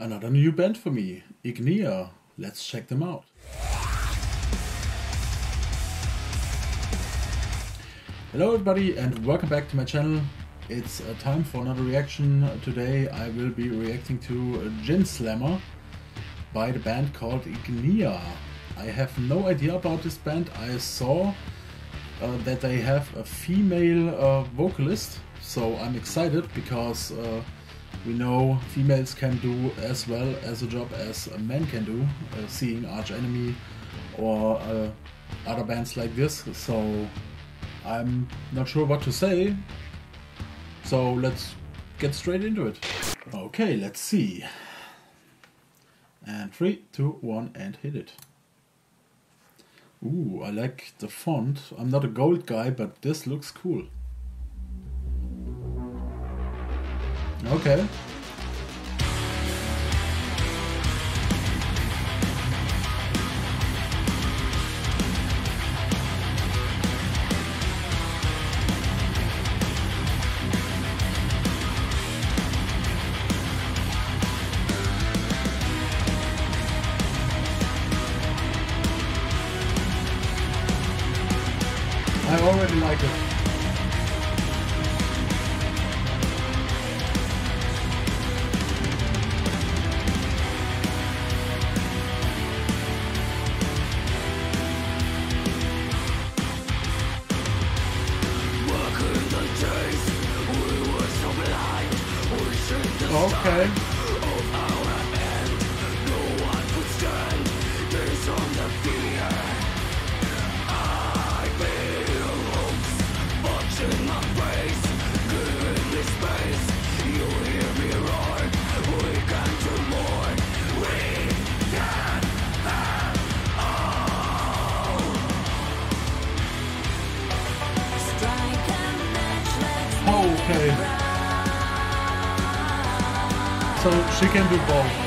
Another new band for me, IGNEA. Let's check them out. Hello everybody and welcome back to my channel. It's time for another reaction. Today I will be reacting to Jinnslammer by the band called IGNEA. I have no idea about this band. I saw that they have a female vocalist, so I'm excited because we know females can do as well as a job as a man can do, seeing Arch Enemy or other bands like this, so I'm not sure what to say, so let's get straight into it. Okay, let's see. And 3, 2, 1 and hit it. Ooh, I like the font. I'm not a gold guy, but this looks cool. Okay. I already like it. Okay. Okay. So she can do both.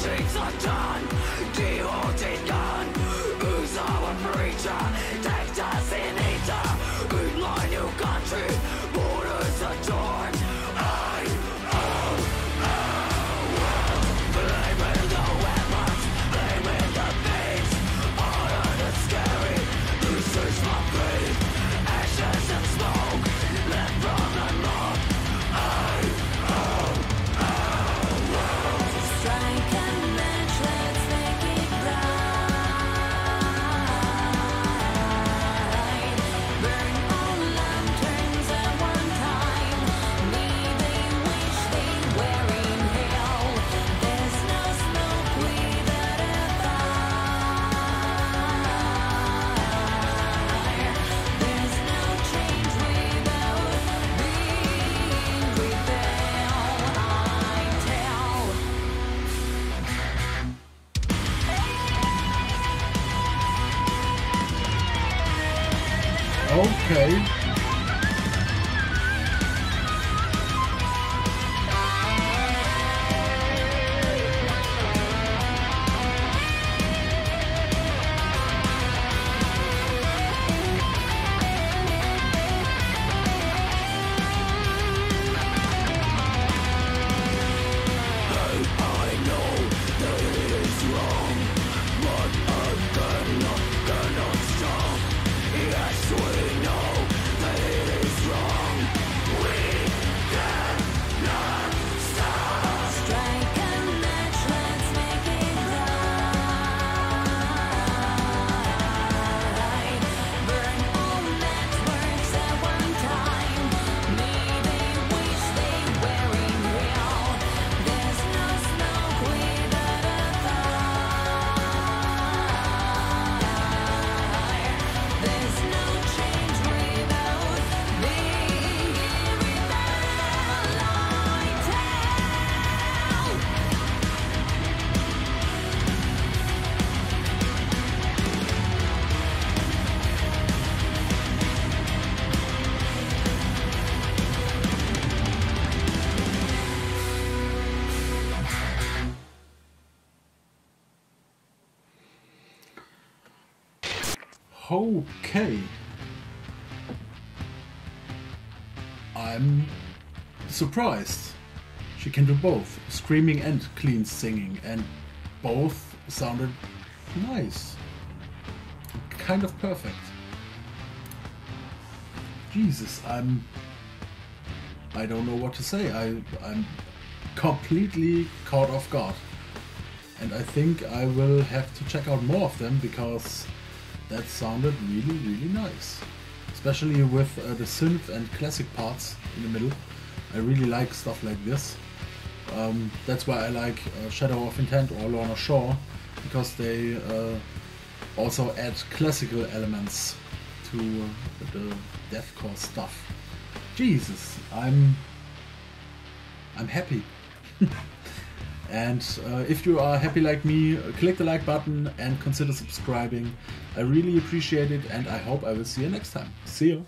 Things are done, devoted gone. Who's our preacher? Take us in either. In my new country, borders adorned. I blaming the weapons, blaming the beats. All of the scary, this is my faith. Ashes and smoke, left from the north. Okay. Okay. I'm surprised. She can do both screaming and clean singing, and both sounded nice. Kind of perfect. Jesus, I don't know what to say. I'm completely caught off guard. And I think I will have to check out more of them, because that sounded really, really nice. Especially with the synth and classic parts in the middle. I really like stuff like this. That's why I like Shadow of Intent or Lorna Shore, because they also add classical elements to the deathcore stuff. Jesus, I'm happy. And if you are happy like me, click the like button and consider subscribing. I really appreciate it, and I hope I will see you next time. See you!